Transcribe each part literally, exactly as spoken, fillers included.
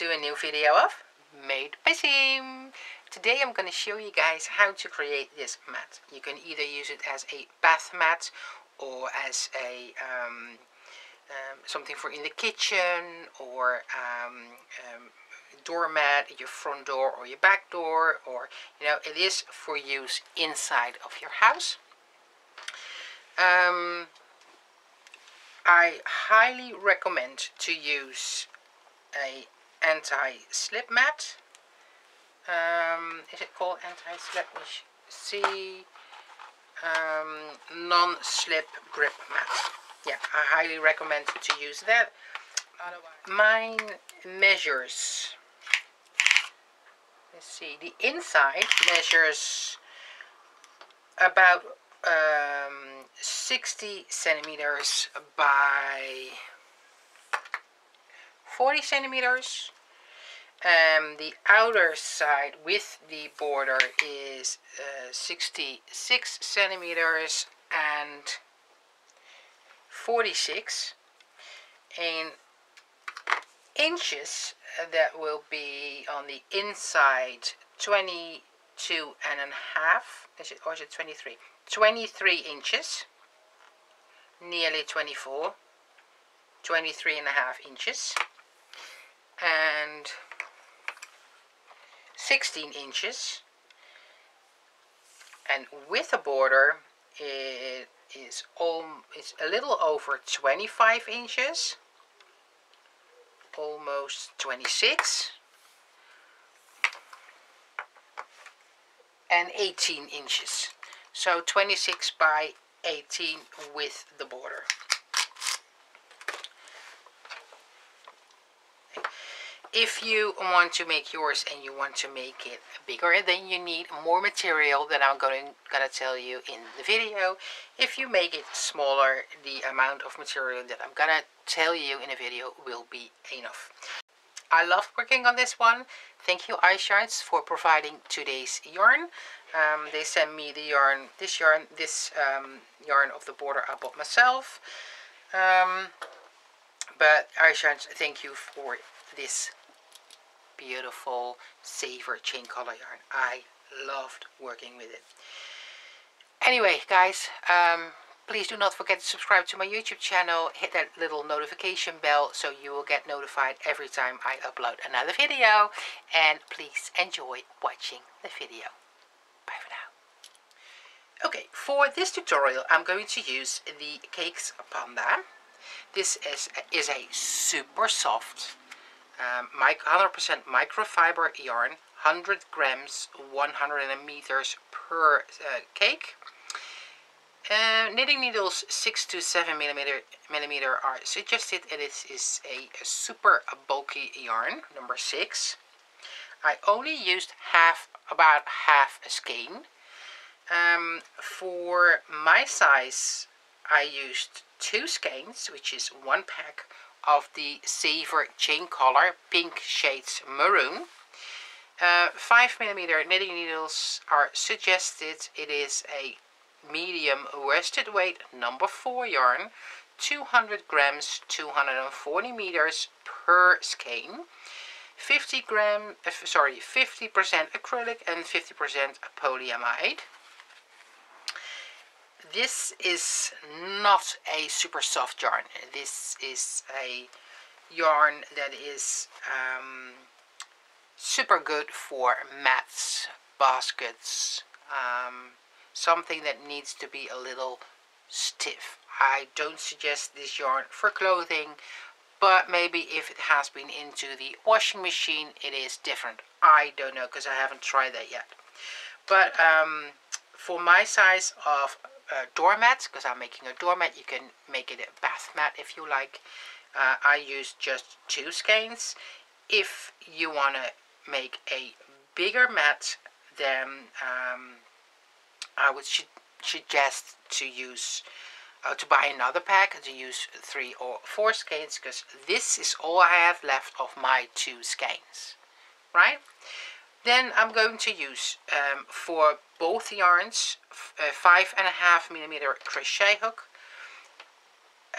Welcome to a new video of Made by Seam. Today I'm going to show you guys how to create this mat. You can either use it as a bath mat or as a um, um, something for in the kitchen, or um, um, doormat at your front door or your back door, or you know, it is for use inside of your house. Um, I highly recommend to use a anti-slip mat. Um, is it called anti-slip? Let me see. Um, non-slip grip mat. Yeah, I highly recommend to use that. Mine measures, let's see, the inside measures about um, sixty centimeters by forty centimeters, and the outer side with the border is uh, sixty-six centimeters and forty-six. In inches, that will be on the inside twenty-two and a half, is it, or is it twenty-three? twenty-three inches, nearly twenty-four, twenty-three and a half inches, and sixteen inches, and with a border it is all it's a little over twenty-five inches, almost twenty-six, and eighteen inches, so twenty-six by eighteen with the border. If you want to make yours and you want to make it bigger, then you need more material than I'm going to, going to tell you in the video. If you make it smaller, the amount of material that I'm going to tell you in a video will be enough. I loved working on this one. Thank you, ICE Yarns, for providing today's yarn. Um, they sent me the yarn, this yarn, this um, yarn of the border I bought myself. Um, but ICE Yarns, thank you for this beautiful saver chain color yarn. I loved working with it. Anyway guys, um, please do not forget to subscribe to my YouTube channel. Hit that little notification bell so you will get notified every time I upload another video, and please enjoy watching the video. Bye for now. Okay, for this tutorial I'm going to use the Cakes Panda. This is, is a super soft Um, one hundred percent microfiber yarn, one hundred grams, one hundred meters per uh, cake. Uh, knitting needles six to seven millimeter are suggested, and this is a, a super bulky yarn, number six. I only used half, about half a skein. Um, for my size I used two skeins, which is one pack of the saver chain color, pink shades maroon. Uh, five millimeter knitting needles are suggested. It is a medium worsted weight, number four yarn, two hundred grams, two hundred forty meters per skein, fifty gram, uh, sorry, fifty percent acrylic and fifty percent polyamide. This is not a super soft yarn. This is a yarn that is um, super good for mats, baskets, um, something that needs to be a little stiff. I don't suggest this yarn for clothing, but maybe if it has been into the washing machine, it is different. I don't know, because I haven't tried that yet. But um, for my size of Uh, doormat, because I'm making a doormat, you can make it a bath mat if you like. Uh, I use just two skeins. If you want to make a bigger mat, then um, I would suggest to use uh, to buy another pack and to use three or four skeins, because this is all I have left of my two skeins, right? Then I'm going to use um, for both yarns a five and a half millimeter crochet hook,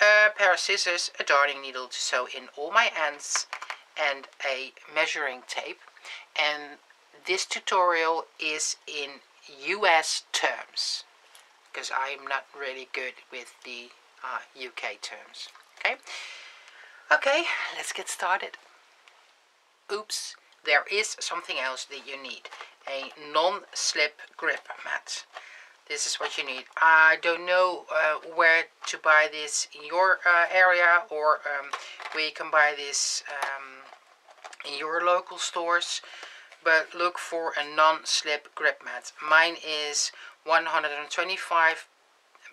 a pair of scissors, a darning needle to sew in all my ends, and a measuring tape, and this tutorial is in U S terms because I'm not really good with the uh, U K terms. Okay, okay, let's get started. Oops, there is something else that you need: a non-slip grip mat. This is what you need. I don't know uh, where to buy this in your uh, area, or um, where you can buy this um, in your local stores, but look for a non-slip grip mat. Mine is one hundred twenty-five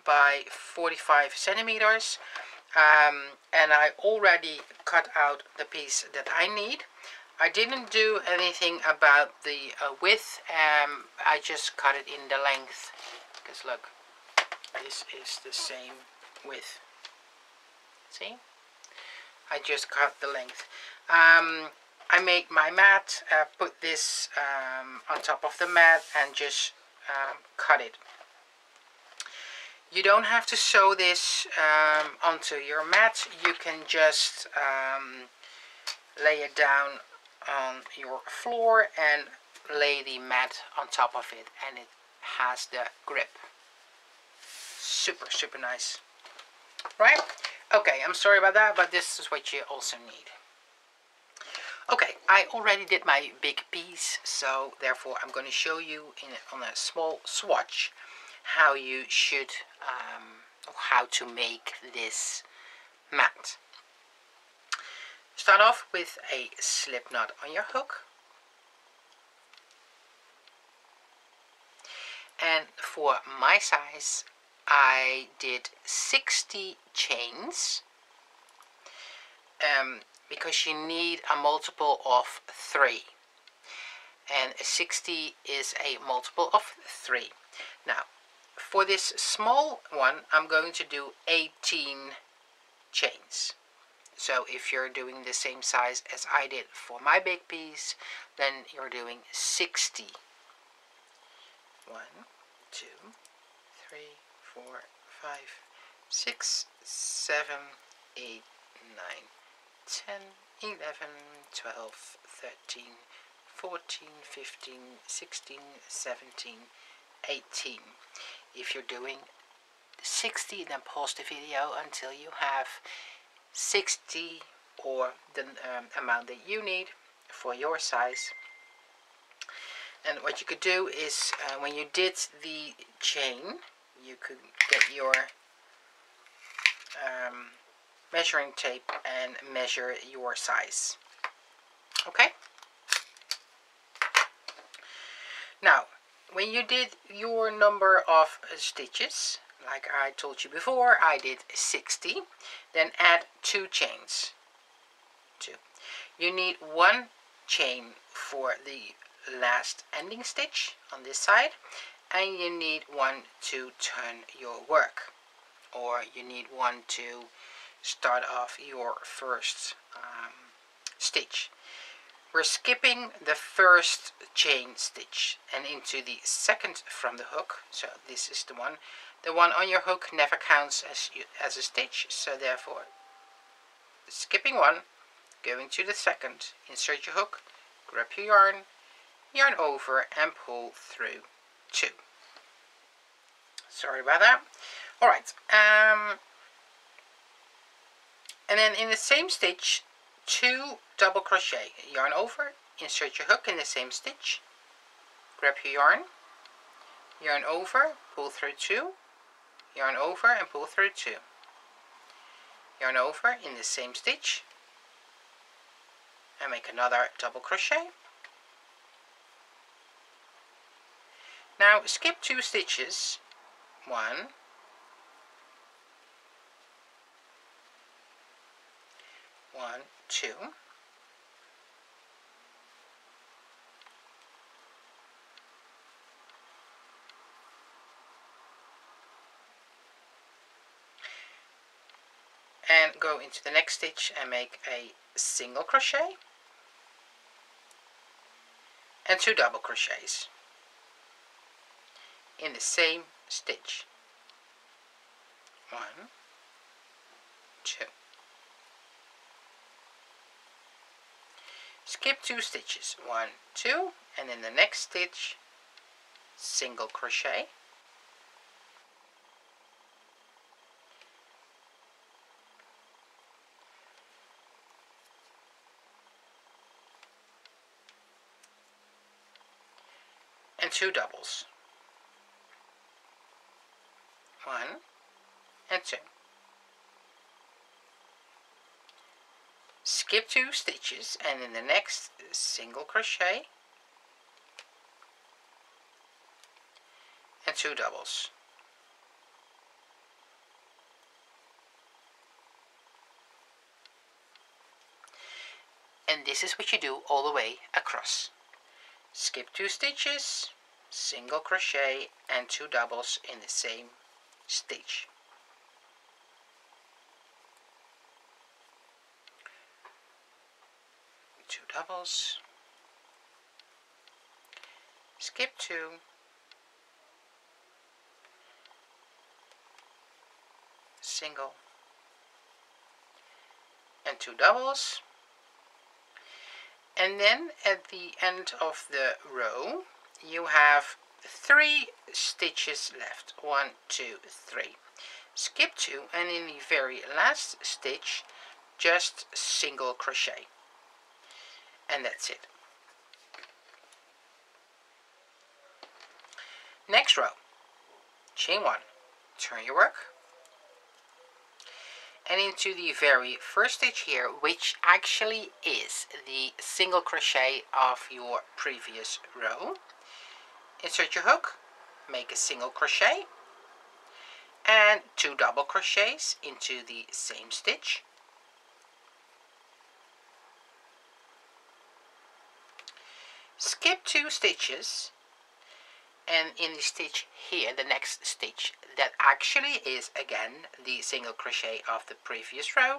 by forty-five centimeters, um, and I already cut out the piece that I need. I didn't do anything about the uh, width, um, I just cut it in the length, because look, this is the same width, see? I just cut the length. Um, I made my mat, uh, put this um, on top of the mat and just um, cut it. You don't have to sew this um, onto your mat, you can just um, lay it down on your floor and lay the mat on top of it, and it has the grip. Super super nice, right? Okay, I'm sorry about that, but this is what you also need. Okay, I already did my big piece, so therefore I'm going to show you in on a small swatch how you should um, how to make this mat. Start off with a slip knot on your hook, and for my size I did sixty chains, um, because you need a multiple of three, and sixty is a multiple of three. Now for this small one I'm going to do eighteen chains. So if you're doing the same size as I did for my big piece, then you're doing sixty. one, two, three, four, five, six, seven, eight, nine, ten, eleven, twelve, thirteen, fourteen, fifteen, sixteen, seventeen, eighteen. If you're doing sixty, then pause the video until you have sixty, or the um, amount that you need for your size. And what you could do is, uh, when you did the chain, you could get your um, measuring tape and measure your size. Okay, now when you did your number of stitches, like I told you before, I did sixty, then add two chains. Two. You need one chain for the last ending stitch on this side, and you need one to turn your work, or you need one to start off your first um, stitch. We're skipping the first chain stitch and into the second from the hook, so this is the one. The one on your hook never counts as, you, as a stitch, so therefore skipping one, going to the second, insert your hook, grab your yarn, yarn over and pull through two. Sorry about that. Alright, um, and then in the same stitch, two double crochet, yarn over, insert your hook in the same stitch, grab your yarn, yarn over, pull through two, yarn over and pull through two, yarn over in the same stitch, and make another double crochet. Now skip two stitches, one, one, two, and go into the next stitch and make a single crochet and two double crochets in the same stitch, one, two, skip two stitches, one, two, and in the next stitch single crochet, and two doubles, one and two. Skip two stitches and in the next single crochet and two doubles. And this is what you do all the way across. Skip two stitches, single crochet and two doubles in the same stitch. Two doubles, skip two, single, and two doubles, and then at the end of the row you have three stitches left, one, two, three. Skip two, and in the very last stitch just single crochet. And that's it. Next row, chain one, turn your work, and into the very first stitch here, which actually is the single crochet of your previous row, insert your hook, make a single crochet and two double crochets into the same stitch, skip two stitches, and in the stitch here, the next stitch, that actually is again the single crochet of the previous row,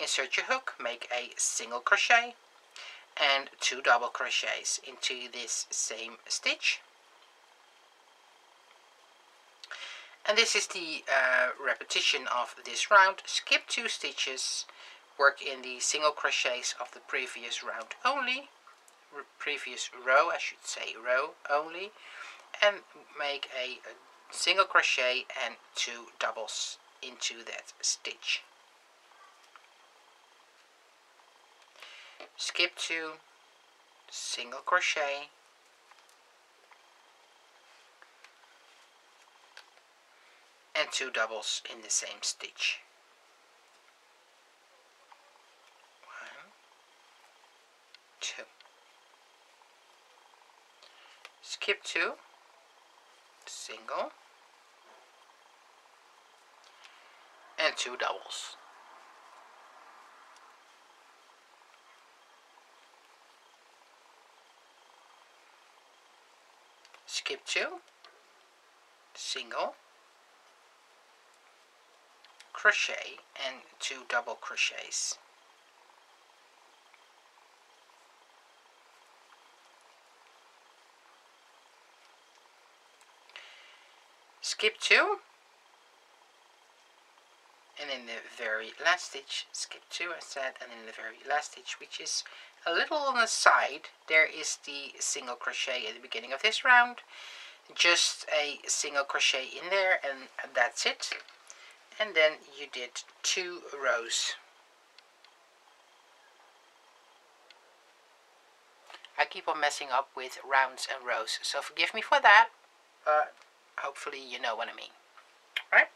insert your hook, make a single crochet and two double crochets into this same stitch. And this is the uh, repetition of this round. Skip two stitches, work in the single crochets of the previous round only, previous row, I should say, row only, and make a single crochet and two doubles into that stitch. Skip two, single crochet, and two doubles in the same stitch. One, two. Skip two, single, and two doubles. Skip two, single, crochet and two double crochets. Skip two, and in the very last stitch, skip two I said, and in the very last stitch, which is a little on the side, there is the single crochet at the beginning of this round, just a single crochet in there, and that's it. And then you did two rows. I keep on messing up with rounds and rows, so forgive me for that. Uh, Hopefully you know what I mean, right?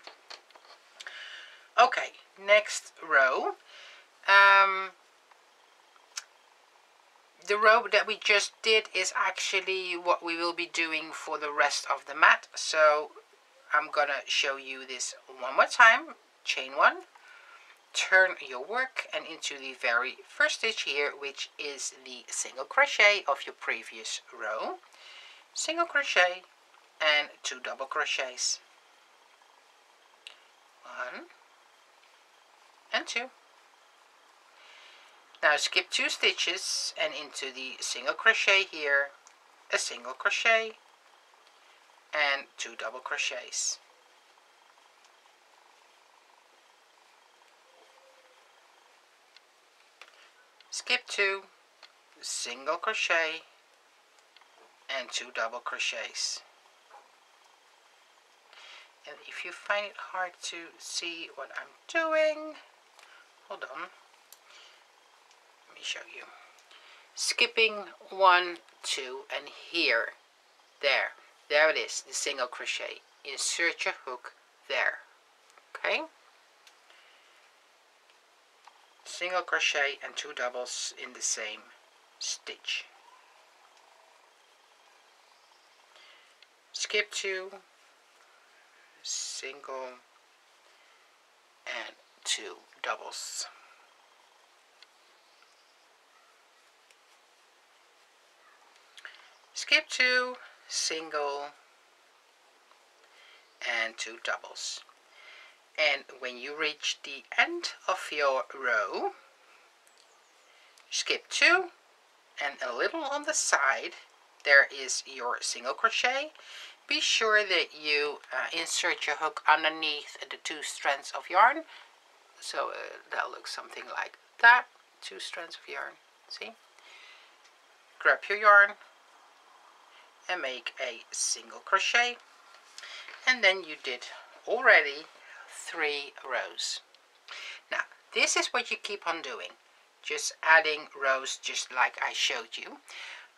Okay, next row. Um, the row that we just did is actually what we will be doing for the rest of the mat. So I'm gonna show you this one more time. Chain one, turn your work, and into the very first stitch here, which is the single crochet of your previous row. Single crochet and two double crochets, one and two. Now skip two stitches and into the single crochet here, a single crochet and two double crochets. Skip two, single crochet and two double crochets. And if you find it hard to see what I'm doing, hold on, let me show you. Skipping one, two, and here, there, there it is, the single crochet. Insert your hook there, okay? Single crochet and two doubles in the same stitch. Skip two, single and two doubles. Skip two, single and two doubles. And when you reach the end of your row, skip two, and a little on the side there is your single crochet. Be sure that you uh, insert your hook underneath the two strands of yarn. So uh, that looks something like that. Two strands of yarn, see? Grab your yarn and make a single crochet, and then you did already three rows. Now this is what you keep on doing, just adding rows just like I showed you.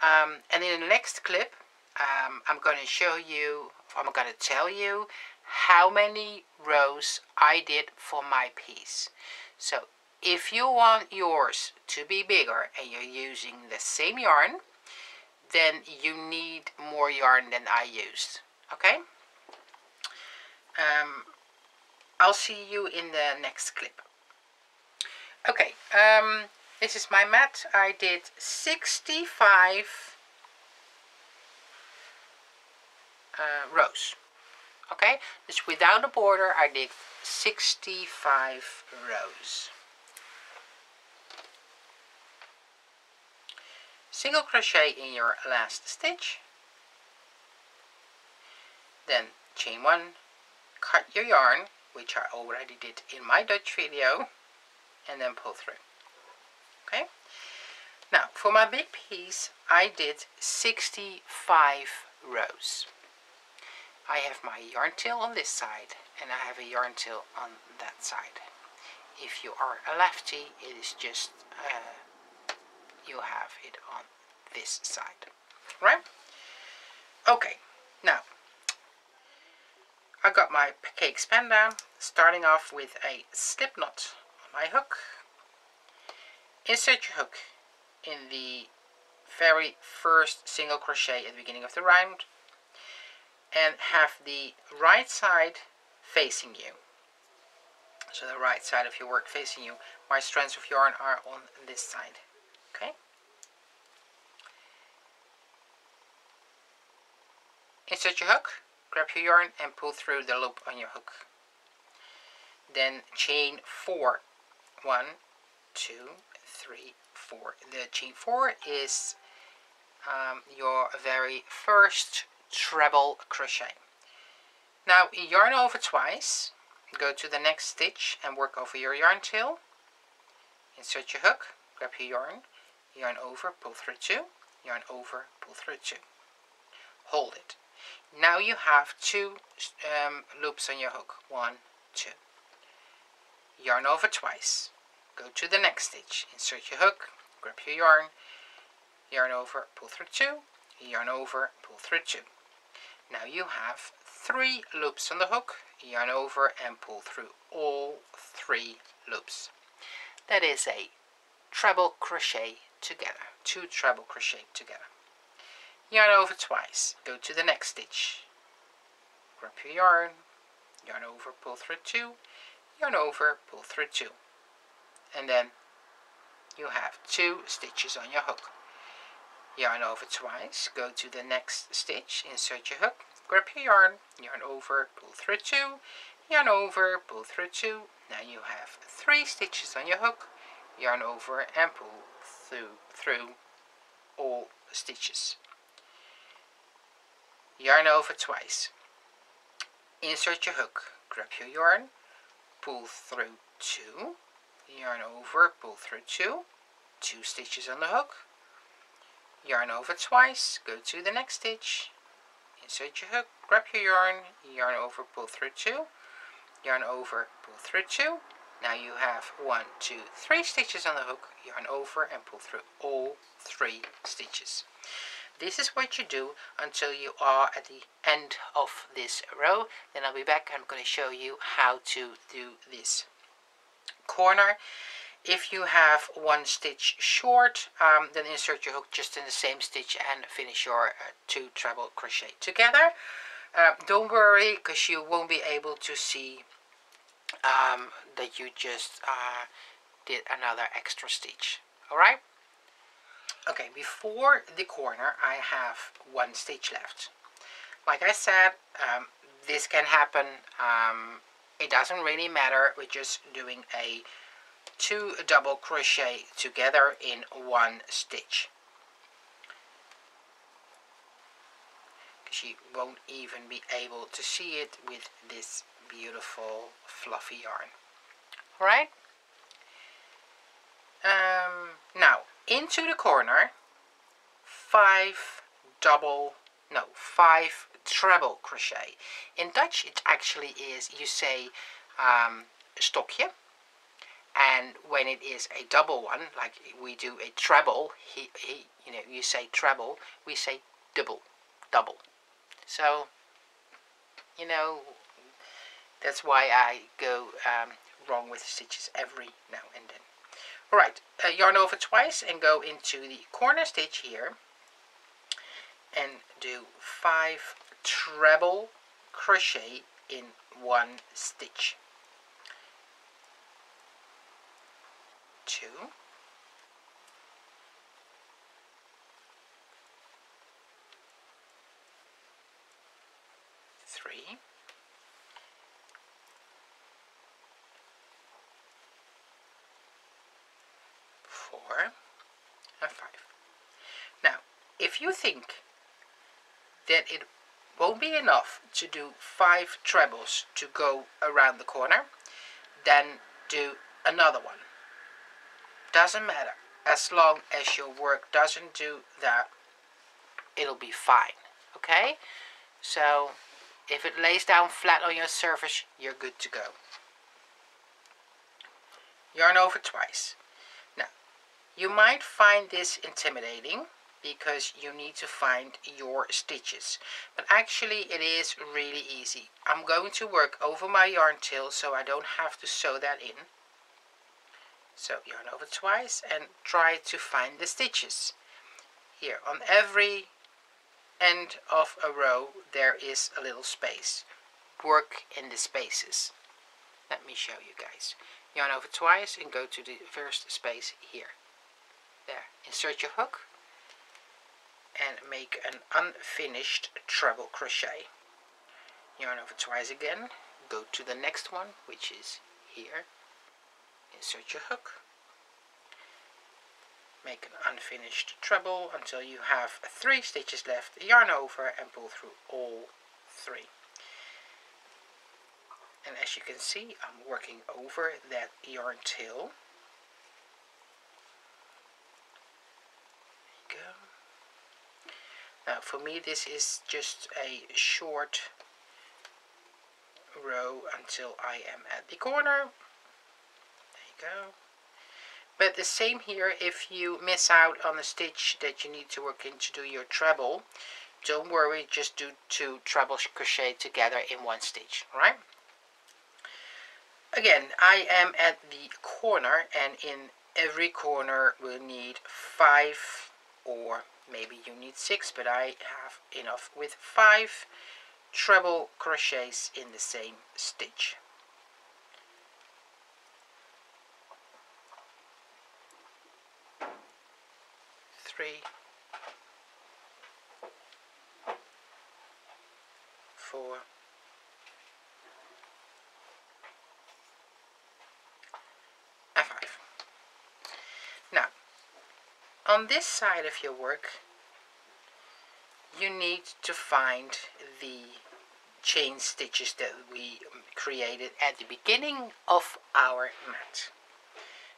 Um, and in the next clip um, I'm going to show you, I'm going to tell you how many rows I did for my piece. So if you want yours to be bigger and you're using the same yarn, then you need more yarn than I used, okay? Um, I'll see you in the next clip. Okay, um, this is my mat. I did sixty-five uh, rows. Okay, just without a border, I did sixty-five rows. Single crochet in your last stitch. Then chain one, cut your yarn, which I already did in my Dutch video, and then pull through. Okay? Now, for my big piece, I did sixty-five rows. I have my yarn tail on this side, and I have a yarn tail on that side. If you are a lefty, it is just, uh, you have it on this side, right? Okay, now, I got my Cakes Panda, starting off with a slip knot on my hook. Insert your hook in the very first single crochet at the beginning of the round and have the right side facing you. So the right side of your work facing you. My strands of yarn are on this side, okay? Insert your hook. Grab your yarn and pull through the loop on your hook. Then chain four. One, two, three, four. The chain four is um, your very first treble crochet. Now yarn over twice, go to the next stitch and work over your yarn tail. Insert your hook, grab your yarn, yarn over, pull through two, yarn over, pull through two. Hold it. Now you have two um, loops on your hook, one, two. Yarn over twice, go to the next stitch, insert your hook, grab your yarn, yarn over, pull through two, yarn over, pull through two. Now you have three loops on the hook, yarn over and pull through all three loops. That is a treble crochet together, two treble crochet together. Yarn over twice, go to the next stitch, grab your yarn, yarn over, pull through two, yarn over, pull through two, and then you have two stitches on your hook. Yarn over twice, go to the next stitch, insert your hook, grab your yarn, yarn over, pull through two, yarn over, pull through two. Now you have three stitches on your hook, yarn over and pull through, through all stitches. Yarn over twice, insert your hook, grab your yarn, pull through two, yarn over, pull through two, two stitches on the hook, yarn over twice, go to the next stitch, insert your hook, grab your yarn, yarn over, pull through two, yarn over, pull through two. Now you have one, two, three stitches on the hook, yarn over and pull through all three stitches. This is what you do until you are at the end of this row. Then I'll be back and I'm going to show you how to do this corner. If you have one stitch short, um, then insert your hook just in the same stitch and finish your uh, two treble crochet together. Uh, don't worry, because you won't be able to see um, that you just uh, did another extra stitch. All right? Okay, before the corner I have one stitch left. Like I said, um, this can happen. Um, it doesn't really matter. We're just doing a two double crochet together in one stitch, because you won't even be able to see it with this beautiful fluffy yarn. All right? Um, now, into the corner, five double, no, five treble crochet. In Dutch it actually is, you say um, stokje, and when it is a double one, like we do a treble, he, he, you know, you say treble, we say double, double. So, you know, that's why I go um, wrong with stitches every now and then. Alright, uh, yarn over twice and go into the corner stitch here and do five treble crochet in one stitch. Two. Three. If you think that it won't be enough to do five trebles to go around the corner, then do another one. Doesn't matter. As long as your work doesn't do that, it'll be fine. Okay? So, if it lays down flat on your surface, you're good to go. Yarn over twice. Now, you might find this intimidating, because you need to find your stitches, but actually it is really easy. I'm going to work over my yarn tail so I don't have to sew that in. So yarn over twice and try to find the stitches. Here on every end of a row there is a little space. Work in the spaces. Let me show you guys. Yarn over twice and go to the first space here. There, insert your hook and make an unfinished treble crochet. Yarn over twice again, go to the next one, which is here, insert your hook, make an unfinished treble until you have three stitches left, yarn over and pull through all three. And as you can see, I'm working over that yarn tail. Now for me this is just a short row until I am at the corner. There you go. But the same here, if you miss out on a stitch that you need to work in to do your treble, don't worry, just do two treble crochet together in one stitch, right? Again, I am at the corner, and in every corner we'll need five, or maybe you need six, but I have enough with five treble crochets in the same stitch. Three, four, and five. Now, on this side of your work, you need to find the chain stitches that we created at the beginning of our mat.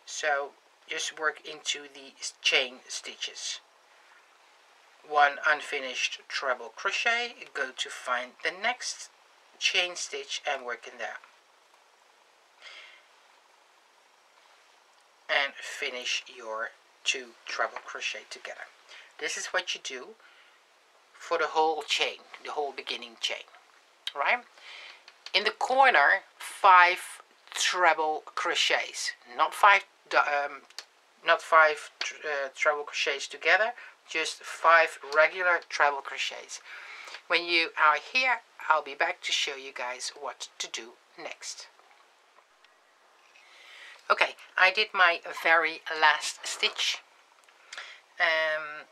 So just work into the chain stitches. one unfinished treble crochet, go to find the next chain stitch and work in that, and finish your two treble crochet together. This is what you do for the whole chain, the whole beginning chain, right? In the corner, five treble crochets, not five um, not five uh, treble crochets together, just five regular treble crochets. When you are here, I'll be back to show you guys what to do next. Okay, I did my very last stitch. Um,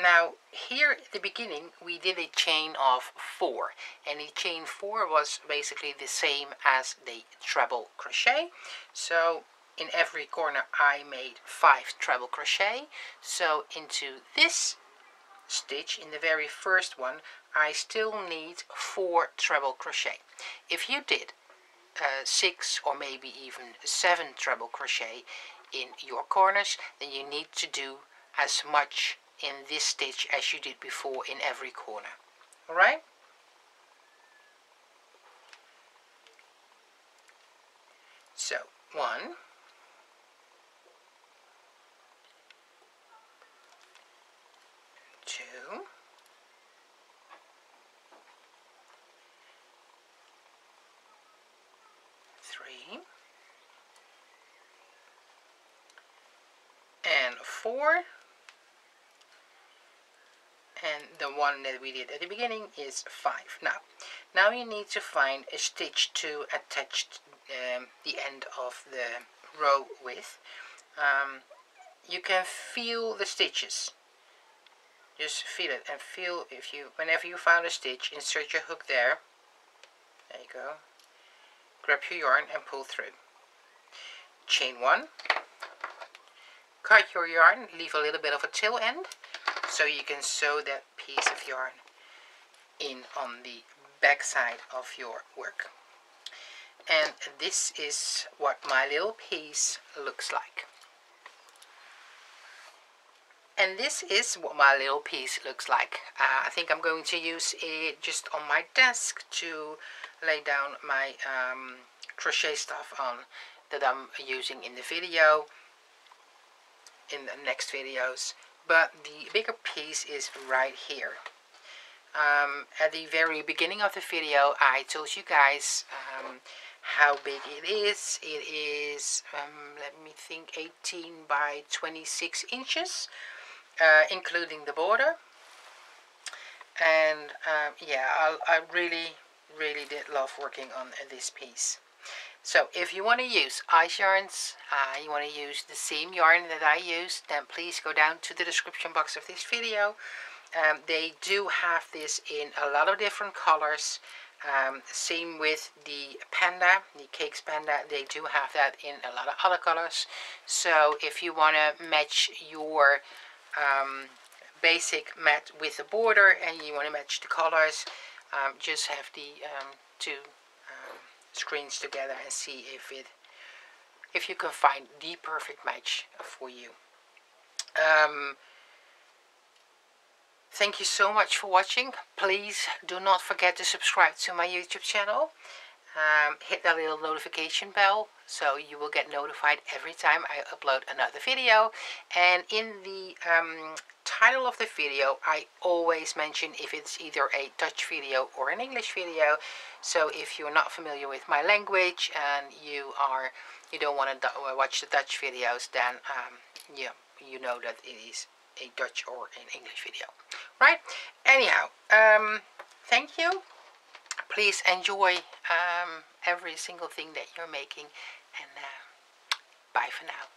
now here at the beginning we did a chain of four, and the chain four was basically the same as the treble crochet. So in every corner I made five treble crochet. So into this stitch, in the very first one, I still need four treble crochet. If you did uh, six or maybe even seven treble crochet in your corners, then you need to do as much in this stitch as you did before in every corner. All right? So one, two, three, and four. And the one that we did at the beginning is five. Now, now you need to find a stitch to attach um, the end of the row with. Um, you can feel the stitches. Just feel it and feel if you, whenever you found a stitch, insert your hook there. There you go. Grab your yarn and pull through. Chain one. Cut your yarn, leave a little bit of a tail end, so you can sew that piece of yarn in on the back side of your work. And this is what my little piece looks like. And this is what my little piece looks like. Uh, I think I'm going to use it just on my desk to lay down my um, crochet stuff on that I'm using in the video, in the next videos. But the bigger piece is right here. Um, at the very beginning of the video I told you guys um, how big it is. It is, um, let me think, eighteen by twenty-six inches, uh, including the border. And um, yeah, I, I really, really did love working on this piece. So if you want to use ICE Yarns, uh, you want to use the same yarn that I used, then please go down to the description box of this video. Um, they do have this in a lot of different colors. Um, same with the Panda, the Cakes Panda, they do have that in a lot of other colors. So if you want to match your um, basic mat with the border and you want to match the colors, um, just have the um, two screens together and see if it if you can find the perfect match for you. Um, thank you so much for watching. Please do not forget to subscribe to my YouTube channel. Um, hit that little notification bell so you will get notified every time I upload another video. And in the um, title of the video I always mention if it's either a Dutch video or an English video. So if you're not familiar with my language and you are you don't want to watch the Dutch videos, then um, yeah, you know that it is a Dutch or an English video, right? Anyhow, um, thank you. Please enjoy um, every single thing that you're making, and uh, bye for now.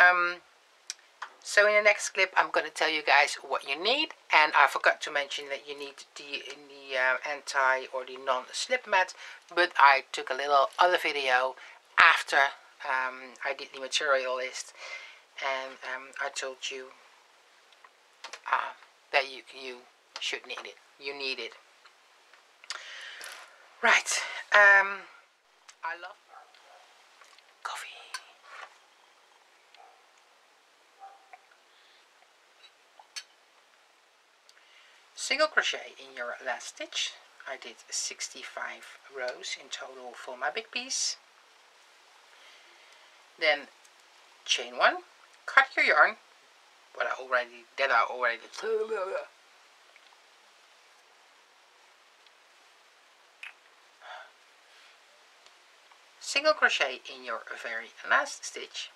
Um, so in the next clip I'm going to tell you guys what you need, and I forgot to mention that you need the, the uh, anti or the non-slip mat, but I took a little other video after um, I did the material list. And um, I told you uh, that you you should need it. You need it, right? Um, I love. coffee. Single crochet in your last stitch. I did sixty-five rows in total for my big piece. Then chain one, cut your yarn. What I already that I already did. Single crochet in your very last stitch,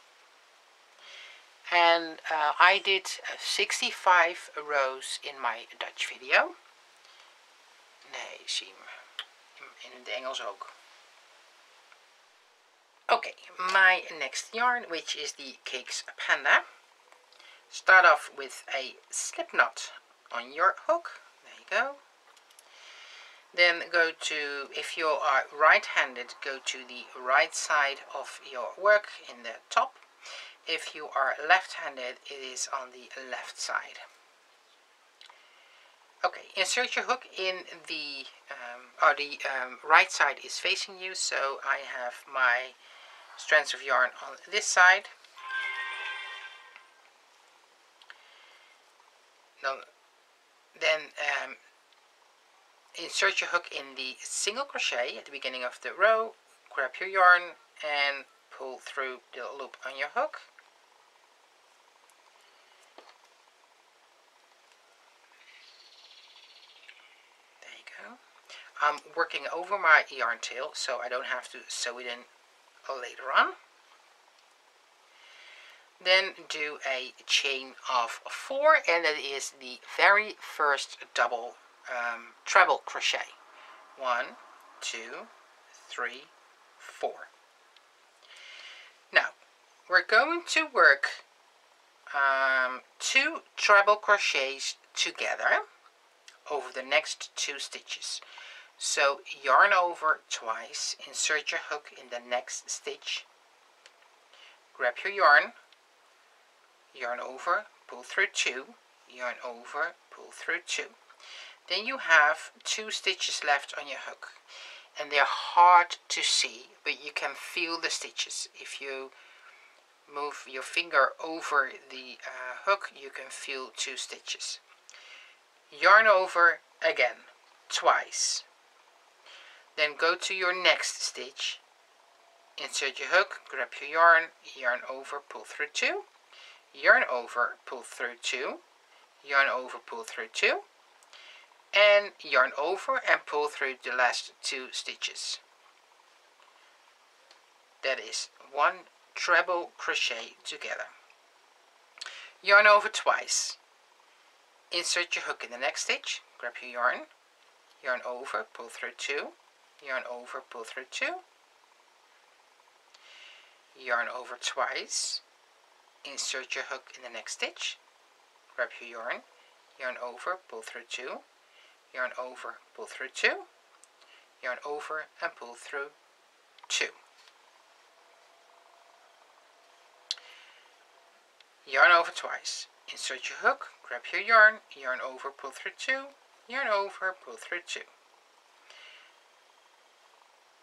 and uh, I did sixty-five rows in my Dutch video. Nee, zie me. In het Engels ook. Okay, my next yarn, which is the Cakes Panda. Start off with a slip knot on your hook. There you go. Then go to, if you are right-handed, go to the right side of your work in the top. If you are left-handed, it is on the left side. Okay, insert your hook in the, um, or the um, right side is facing you, so I have my strands of yarn on this side. Then um, insert your hook in the single crochet at the beginning of the row, grab your yarn and pull through the loop on your hook. There you go. I'm working over my yarn tail so I don't have to sew it in later on. Then do a chain of four, and that is the very first double um, treble crochet. One, two, three, four. Now we're going to work um, two treble crochets together over the next two stitches. So yarn over twice, insert your hook in the next stitch, grab your yarn, yarn over, pull through two, yarn over, pull through two. Then you have two stitches left on your hook, and they're hard to see, but you can feel the stitches. If you move your finger over the uh, hook, you can feel two stitches. Yarn over again, twice. Then go to your next stitch, insert your hook, grab your yarn, yarn over, pull through two. Yarn over, pull through two, yarn over, pull through two, and yarn over and pull through the last two stitches. That is one treble crochet together. Yarn over twice, insert your hook in the next stitch, grab your yarn, yarn over, pull through two, yarn over, pull through two, yarn over twice, insert your hook in the next stitch, grab your yarn, yarn over, pull through two, yarn over, pull through two, yarn over and pull through two. Yarn over twice, insert your hook, grab your yarn, yarn over, pull through two, yarn over, pull through two.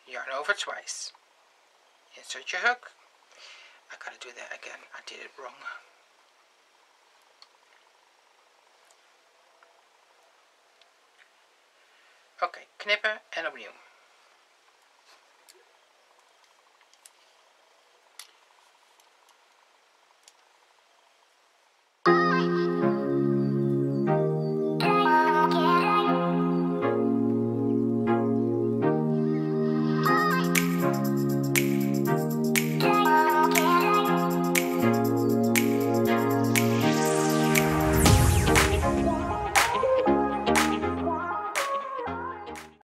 Yarn over twice, insert your hook. I gotta do that again, I did it wrong. Okay, knippen en opnieuw.